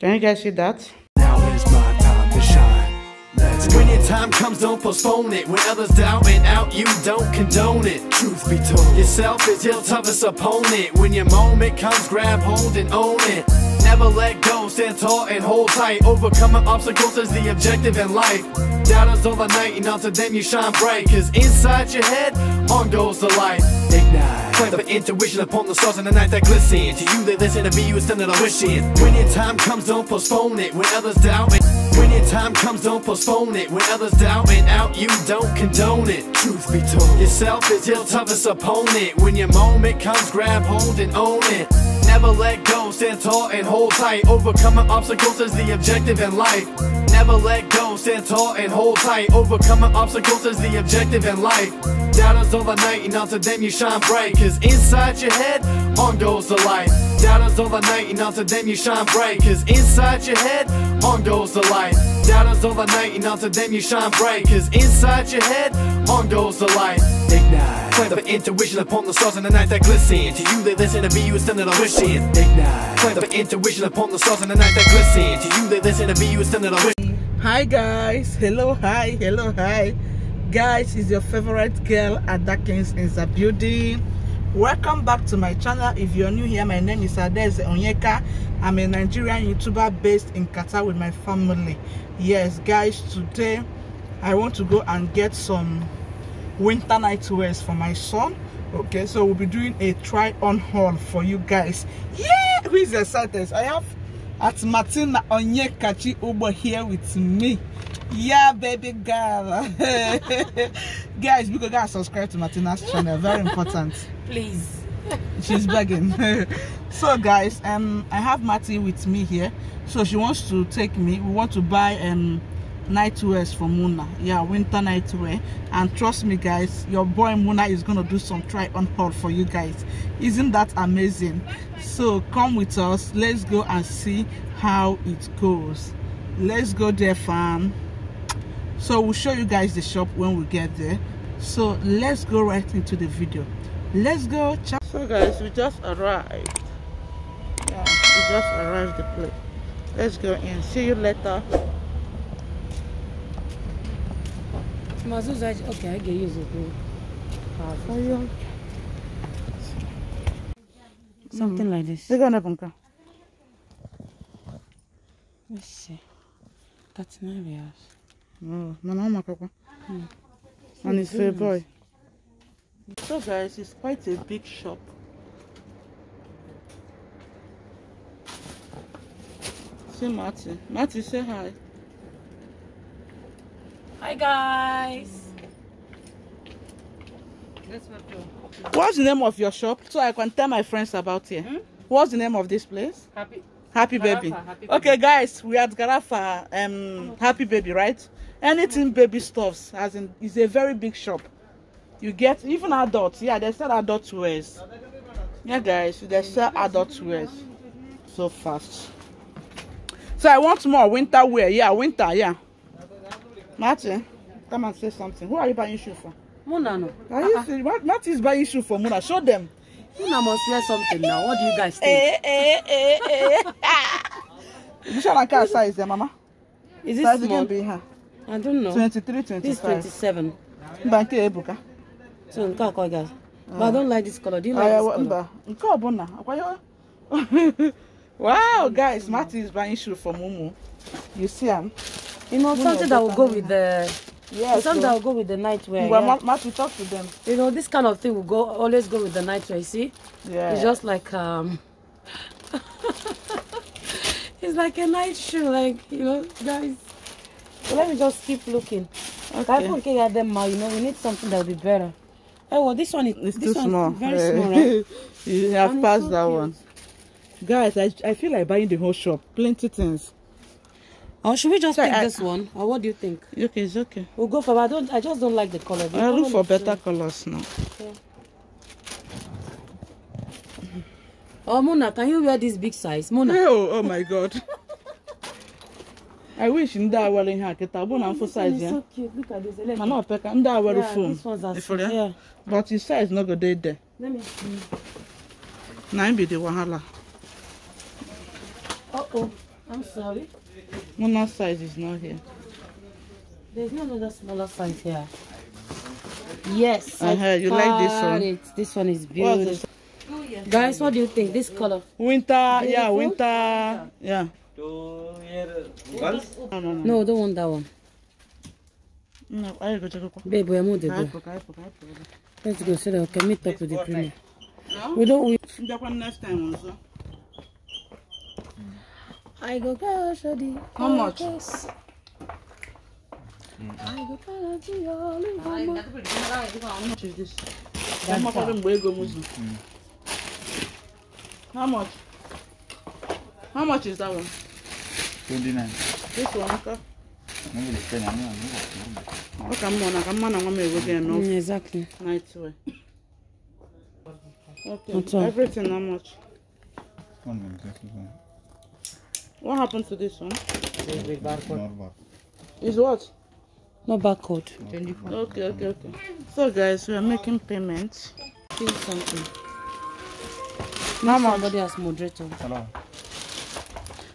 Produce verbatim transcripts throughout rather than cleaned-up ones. Can you guys see that? Now is my time to shine. Let's go. When your time comes, don't postpone it. When others doubt it out, you don't condone it. Truth be told, yourself is your toughest opponent. When your moment comes, grab hold and own it. Never let go, stand tall and hold tight. Overcoming obstacles is the objective in life. Doubters all the night, and unto them you shine bright. Cause inside your head, on goes the light. Ignite. Fight for intuition upon the stars in the night that glisten. To you they listen, to me you instead of wishing. When your time comes, don't postpone it. When others doubt it. When your time comes, don't postpone it. When others doubt it out, you don't condone it. Truth be told, yourself is your toughest opponent. When your moment comes, grab hold and own it. Never let go, stand tall and hold tight. Overcoming obstacles is the objective in life. Never let go, stand tall and hold tight. Overcoming obstacles is the objective in life. Doubters all the night, and unto them you shine bright. Cause inside your head, on goes the light. Doubters all the night, and unto them you shine bright. Cause inside your head, on goes the light. Doubters all the night, and unto them you shine bright. Cause inside your head, on goes the light. Ignite. Fight for intuition upon the stars in the night that glisten. To you they listen, to me you instead of wishing. Ignite. Fight for intuition upon the stars in the night that glisten. To you they listen, to me you instead of wishing. Hi guys, hello, hi, hello, hi. Guys, it's your favorite girl Ada Kings in the building. Welcome back to my channel. If you're new here, my name is Adeze Onyeka. I'm a Nigerian YouTuber based in Qatar with my family. Yes guys, today I want to go and get some winter night wears for my son. Okay, so we'll be doing a try on haul for you guys. Yeah, who is excited? I have at Martina Onyeka over here with me. Yeah, baby girl. Guys, you gotta subscribe to Martina's channel, very important, please. She's begging. So guys, um I have Marty with me here, so she wants to take me. We want to buy um night wears for Muna. Yeah, winter night wear. And trust me guys, your boy Muna is gonna do some try on haul for you guys. Isn't that amazing? So come with us, let's go and see how it goes. Let's go there, fam. So we'll show you guys the shop when we get there. So let's go right into the video. Let's go. So guys, we just arrived. Yeah, we just arrived the place. Let's go in. See you later. Okay, I can use it. Something mm. like this. They're gonna bunker. Let's see. That's not real. Oh, Mama, mm. And it's a boy. So guys, it's quite a big shop. See Marty. Marty, say hi. Hi guys. What's the name of your shop so I can tell my friends about here? Hmm? What's the name of this place? Happy. Happy baby. Garrafa, happy baby. Okay guys, we at Garrafa, um Happy Baby, right? Anything baby stuffs, as in it's a very big shop. You get even adults. Yeah, they sell adult wears. Yeah guys, they sell adult wears. So fast. So I want more winter wear. Yeah, winter, yeah. Martin, come and say something. Who are you buying shoes for? Muna, no. Are you serious? What Martin is buying shoes for Muna? Show them. Muna must wear something now. What do you guys think? Eh, eh, eh, eh. Which one car size there, Mama? Is it size small? Be, huh? I don't know. twenty-three, twenty-five. This twenty-seven. Bank Ebuka. So, nka ko guys. But I don't like this color. Do you like uh, this color? Nka bona. Akwayo. Wow, guys, Martin is buying shoes for Mumu. You see him? You know, something that will go with the. Yeah, something so, that will go with the nightwear. Well, yeah. Matt, we talk to them. You know, this kind of thing will go always go with the nightwear. You see, yeah, it's just like um, it's like a night shoe, like you know, guys. So let me just keep looking. Okay. I can't get them now. You know, we need something that will be better. Oh well, this one is it's this too small. Very yeah. small, right? You have and passed so that cute. one. Guys, I I feel like buying the whole shop. Plenty things. Or should we just so pick I, this one? Or what do you think? Okay, it's okay. We'll go for. I don't. I just don't like the color. I look for better too. colors now. Okay. Oh, Mona, can you wear this big size, Mona? Oh, oh my God! I wish Nda wearing her Ketabon and full size. Yeah. So cute. Look at this. Let me. Mama, pick Nda wearing full. This one's as yeah. yeah. But his size not good there. Let me see. Nine be the wahala. Uh oh. I'm sorry? Muna size is not here. There's no other smaller size here. Yes, uh-huh. I you like this one. It. This one is beautiful. What is oh, yeah. Guys, what do you think? This color? Winter, beautiful? yeah, winter, yeah. No, no, no. No, don't want that one. No, I go check it. Babe, we are moving. Let's go so that we can meet up with the premium. No? We don't. We do one next time also. I go go Shadi. How much? How much is this? That's That's that. mm. How much? How much is that one? twenty-nine. This one, okay? Mm, exactly. Nice way. Okay. Everything, how much? What happened to this one? It's barcode. It's what? No barcode. twenty-four. Okay, okay, okay. So guys, we are making payments. Feel something. Now somebody has moderator. Hello.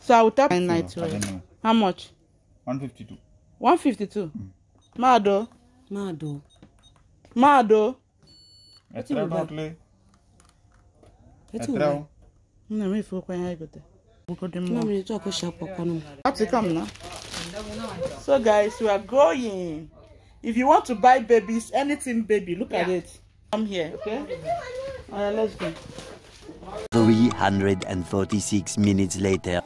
So I will tap in night. How much? one fifty-two. one fifty-two? Mm. Mado. Mado. Mado. It's not only. It's not No, me for when I go there. So guys, we are going. If you want to buy babies, anything baby, look yeah. at it. Come here, okay? Alright, let's go. three hundred forty-six minutes later.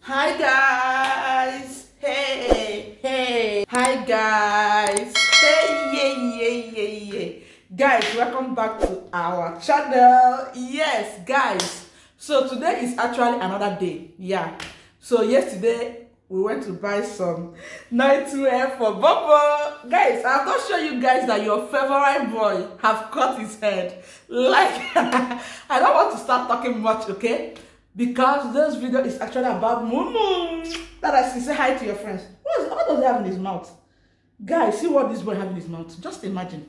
Hi guys! Hey, hey! Hi guys! Hey, yeah, yeah, yeah, yeah! Guys, welcome back to our channel. Yes, guys. So today is actually another day, yeah. So yesterday we went to buy some nightwear for Bobo. Guys, I'm gonna show you guys that your favorite boy have cut his head. Like, I don't want to start talking much, okay? Because this video is actually about Mumu. That I see, say hi to your friends. What, is, what does he have in his mouth? Guys, see what this boy have in his mouth. Just imagine.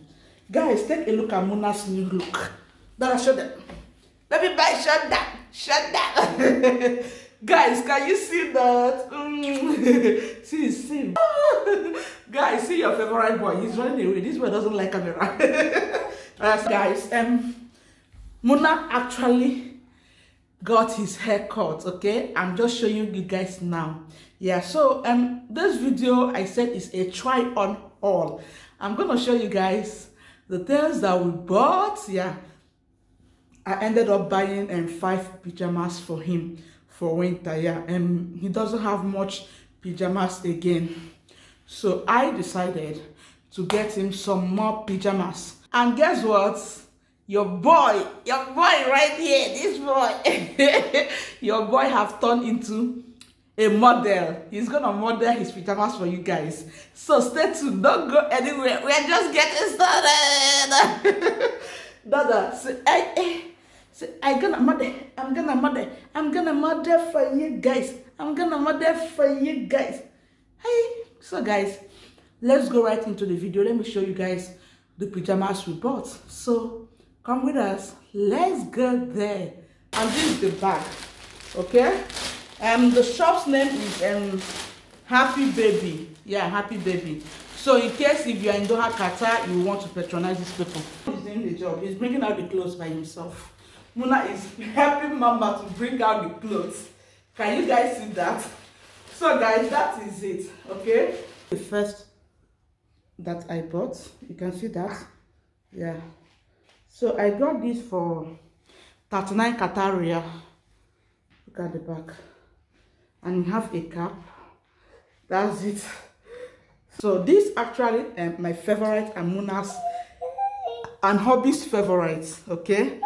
Guys, take a look at Muna's new look. That I show them. Let me buy shut that. Shut that. Guys, can you see that? Mm. see, see. Guys, see your favorite boy. He's running away. This boy doesn't like camera. uh, so guys, um, Muna actually got his hair cut. Okay, I'm just showing you guys now. Yeah. So um, this video I said is a try on all. I'm gonna show you guys the things that we bought. Yeah. I ended up buying um, five pajamas for him for winter, yeah, and he doesn't have much pajamas again. So I decided to get him some more pajamas. And guess what? Your boy, your boy right here, this boy, your boy have turned into a model. He's gonna model his pajamas for you guys. So stay tuned, don't go anywhere. We're just getting started. Dada, say, hey, hey. So I'm gonna mother, I'm gonna mother, I'm gonna mother for you guys. I'm gonna mother for you guys. Hey, so guys, let's go right into the video. Let me show you guys the pajamas we bought. So come with us. Let's go there. And this is the bag, okay? Um, the shop's name is um Happy Baby. Yeah, Happy Baby. So in case if you are in Doha, Qatar, you want to patronize these people. He's doing the job. He's bringing out the clothes by himself. Muna is helping Mama to bring out the clothes. Can you guys see that? So guys, that is it, okay? The first that I bought, you can see that, yeah. So I got this for thirty-nine Qataria. Look at the back. And you have a cap. That's it. So this actually um, my favorite and Muna's and hobby's favorites, okay?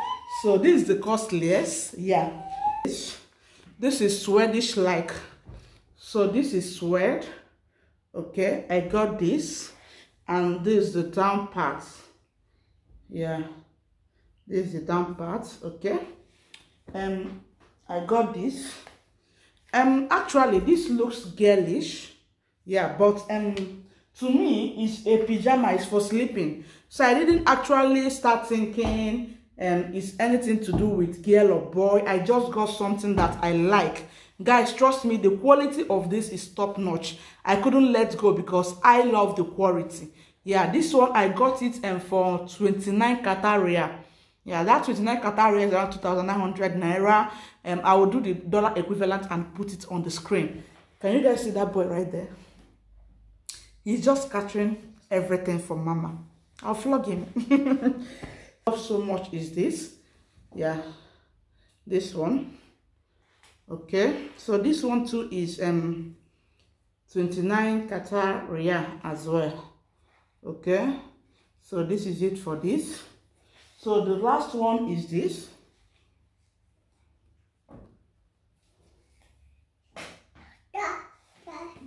So this is the costliest, yeah. This, this is Swedish like. So this is Swed, okay? I got this, and this is the down part, yeah. This is the down part, okay? Um, I got this. Um, actually, this looks girlish, yeah. But um, to me, it's a pajama. It's for sleeping. So I didn't actually start thinking. um, is anything to do with girl or boy. I just got something that I like. Guys, trust me, the quality of this is top-notch. I couldn't let go because I love the quality. Yeah, this one, I got it and for twenty-nine Qataria. Yeah, that twenty-nine Qataria is around two thousand nine hundred Naira. Um, I will do the dollar equivalent and put it on the screen. Can you guys see that boy right there? He's just catching everything from Mama. I'll flog him. Love so much is this. Yeah, this one. Okay, so this one too is um twenty-nine Qataria as well. Okay, so this is it for this. So the last one is this.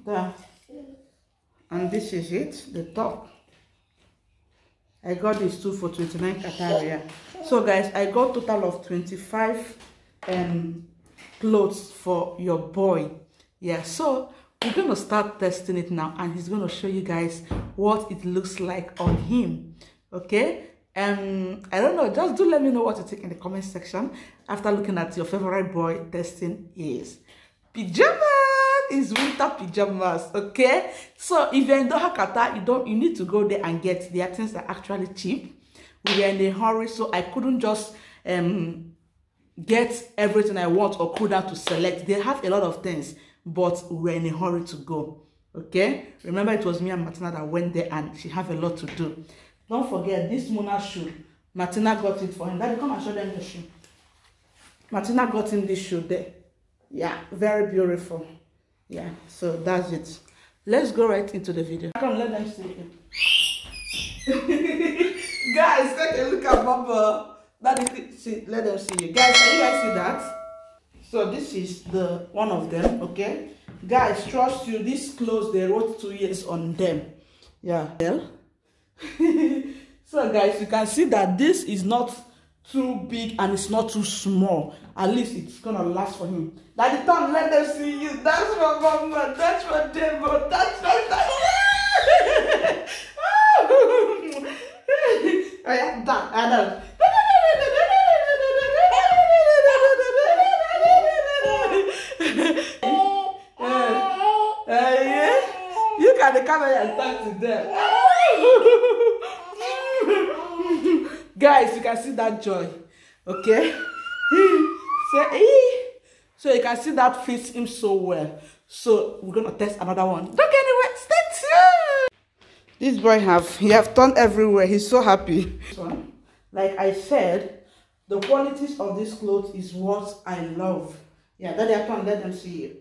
That. And this is it, the top. I got these two for twenty-nine Qataria. So guys, I got total of twenty-five um clothes for your boy. Yeah, so we're gonna start testing it now, and he's gonna show you guys what it looks like on him. Okay, um I don't know, just do let me know what you think in the comment section after looking at your favorite boy testing his pajamas, his winter pajamas. Okay, so if you're in Doha, Qatar, you don't you need to go there and get their things that are actually cheap. We were in a hurry, so I couldn't just um get everything I want or could have to select. They have a lot of things, but we're in a hurry to go. Okay, remember it was me and Martina that went there, and she have a lot to do. Don't forget this Muna shoe. Martina got it for him. Daddy, come and show them the shoe. Martina got him this shoe there. Yeah, very beautiful. Yeah, so that's it. Let's go right into the video. Come, let them see it. Guys, take a look at Bobo. That is, see, let them see you guys. Can you guys see that? So this is the one of them. Okay, guys, trust you. These clothes, they wrote two years on them. Yeah. So guys, you can see that this is not too big and it's not too small. At least it's gonna last for him. Like the time, let them see you. That's my mama. That's my devil. That's my. That. I have that. I know. The camera and talk to them. Guys, you can see that joy. Okay, so, so you can see that fits him so well. So we're gonna test another one. Don't get anywhere. Stay tuned. This boy have he have turned everywhere. He's so happy. Like I said, the qualities of this clothes is what I love. Yeah, that they can let them see it.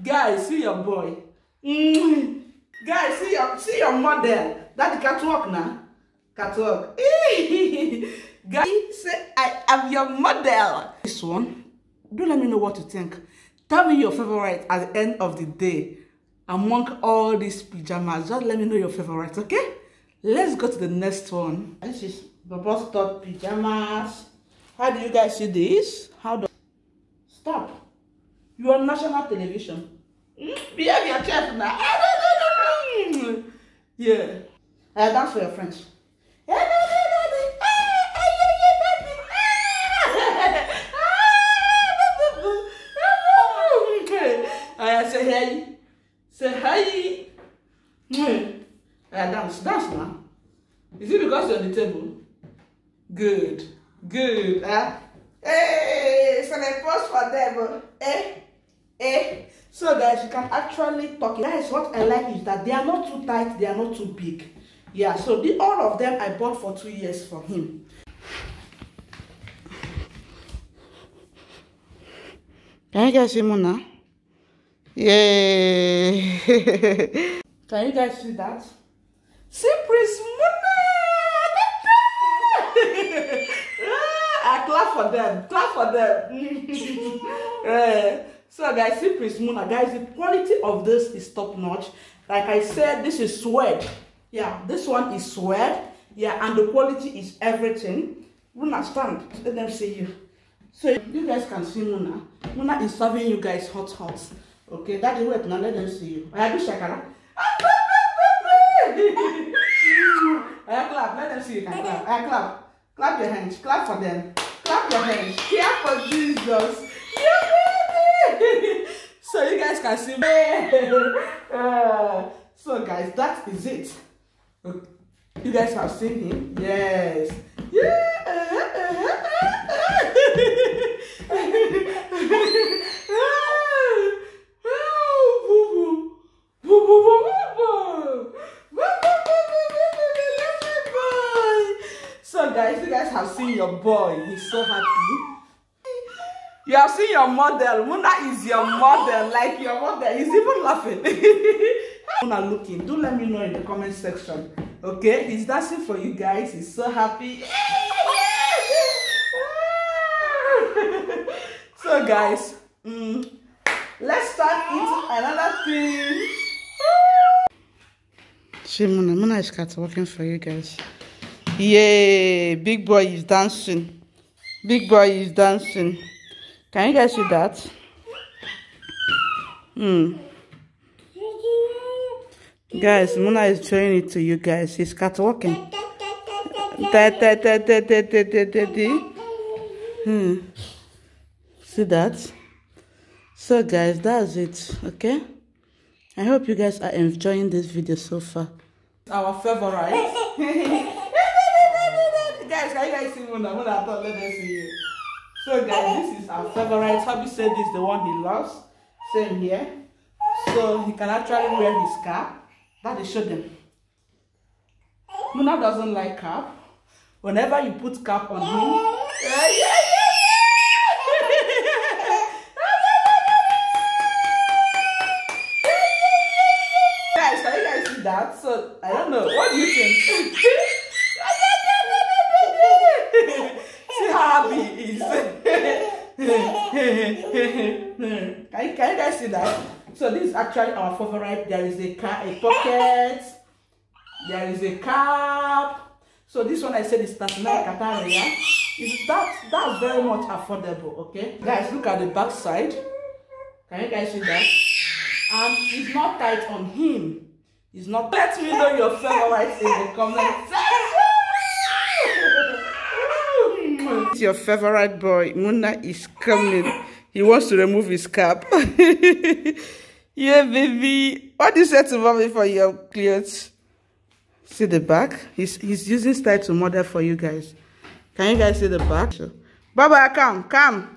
Guys, see your boy. Mm. Guys, see your see your model. That can't walk now. Can't walk. Guys, say I am your model. This one. Do let me know what you think. Tell me your favorite at the end of the day. Among all these pajamas, just let me know your favorite, okay? Let's go to the next one. This is Bobo's top pajamas. How do you guys see this? How do stop? You are on national television. Behave yourself now. Yeah. I dance for your friends. I say hey. Say hi. I dance. Dance now. Is it because you're on the table? Good. Good. Huh? Hey, so I pause for them. Hey. Eh? So guys, you can actually talk. Guys, what I like is that they are not too tight, they are not too big. Yeah, so the all of them I bought for two years for him. Can you guys see Muna? Yay! Can you guys see that? See, Prince Muna! I clap for them, clap for them. Yeah. So guys, see Prince Muna. Guys, the quality of this is top-notch. Like I said, this is suede. Yeah, this one is suede. Yeah, and the quality is everything. Muna, stand. Let them see you. So you guys can see Muna. Muna is serving you guys hot hot. Okay, that is wait now. Let them see you. I do shakara. so you can clap. I clap. Clap your hands. Clap for them. Clap your hands. Clap for Jesus. So you guys can see me. So guys, that is it. You guys have seen him? Yes. Yeah. So guys, you guys have seen your boy. He's so happy. You have seen your model. Muna is your model. Like your model. He's even laughing. Muna looking. Do let me know in the comment section. Okay? He's dancing for you guys. He's so happy. So guys, mm, let's start into another thing. See, Muna, Muna is cat working for you guys. Yay! Big boy is dancing. Big boy is dancing. Can you guys see that? Hmm. Guys, Muna is showing it to you guys. He's cat walking. Hmm. See that? So guys, that's it. Okay. I hope you guys are enjoying this video so far. Our favorite. Guys, can you guys see Muna? Muna, I thought let them see you. So guys, this is our favorite. Happy said this is the one he loves. Same here. So he can actually wear his cap. That is show them. Muna doesn't like cap. Whenever you put cap on him. Yeah, yeah, yeah. Guys, can you guys see that? So I don't know. What do you think? See how happy he is. can, you, can you guys see that? So this is actually our favorite. There is a car, a pocket. There is a cap. So this one I said is National Qataria. Is that that's very much affordable? Okay, guys, look at the back side. Can you guys see that? And it's not tight on him. It's not. Let me know your favorite in the comments. Your favorite boy Muna is coming. He wants to remove his cap. Yeah, baby. What do you say to mommy for your clothes? See the back. He's he's using style to model for you guys. Can you guys see the back? So, Baba, come, come,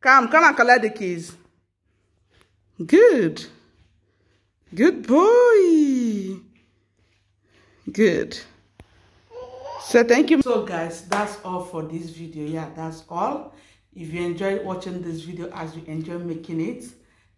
come, come and collect the keys. Good, good boy. Good. So thank you. So guys, that's all for this video. Yeah, that's all. If you enjoyed watching this video as we enjoy making it,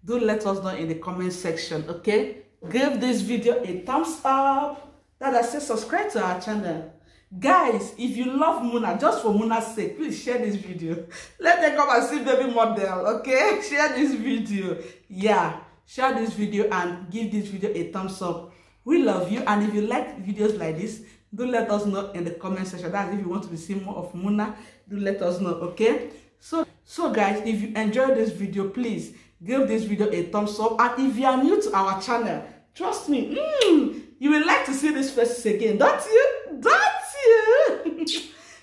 do let us know in the comment section. Okay, give this video a thumbs up. That I say subscribe to our channel, guys. If you love Muna, just for Muna's sake, please share this video. Let them come and see baby model. Okay, share this video. Yeah, share this video and give this video a thumbs up. We love you, and if you like videos like this, do let us know in the comment section. That's if you want to see more of Muna, do let us know, okay? So, so guys, if you enjoyed this video, please give this video a thumbs up. And if you are new to our channel, trust me, mm, you will like to see these faces again, don't you? Don't you?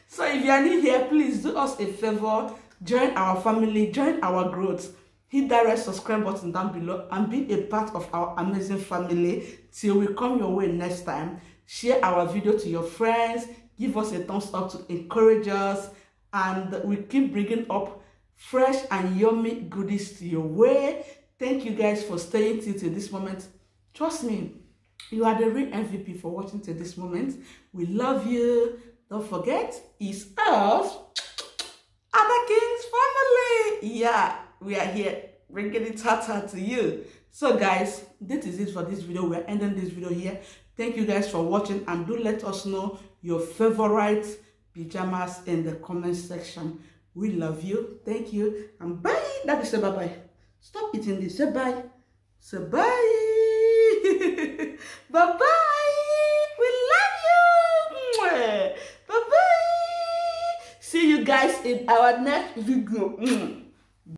So if you are new here, please do us a favor. Join our family, join our growth. Hit that red subscribe button down below and be a part of our amazing family till we come your way next time. Share our video to your friends, give us a thumbs up to encourage us, and we keep bringing up fresh and yummy goodies to your way. Thank you guys for staying till, till this moment. Trust me, you are the real M V P for watching till this moment. We love you. Don't forget, it's us, Ada Kings family. Yeah, we are here bringing it hard to you. So guys, this is it for this video. We're ending this video here. Thank you guys for watching, and do let us know your favorite pajamas in the comment section. We love you. Thank you. And bye. Daddy, say bye-bye. Stop eating this. Say bye. Say bye. Bye-bye. We love you. Bye-bye. See you guys in our next video.